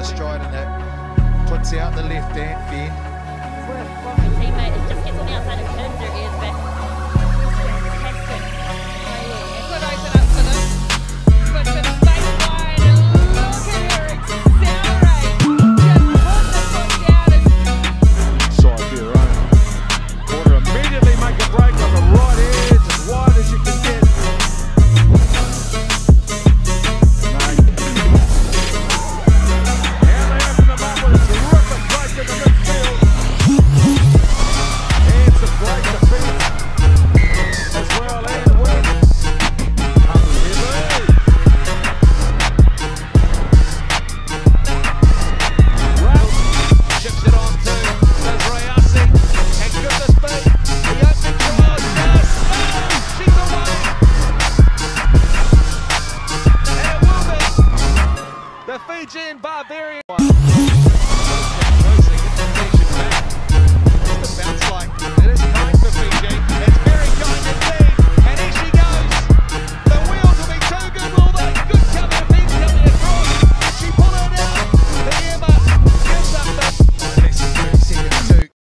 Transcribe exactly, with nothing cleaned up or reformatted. the stride and that puts out the left hand. From the teammate, it just gets on the outside and turns their ears back. Fantastic. Good open up for them. Good for the face wide and look at her accelerate. Just put the foot down and side of your own. Order immediately make a break on the right edge as wide as you can get. And they open them up with a terrific break in the midfield. And some break to finish as well and win. Well, ships it on to Zazrayasi and gives us back. The open towards us. Oh, she's away. And it will be the Fijian Barbarian.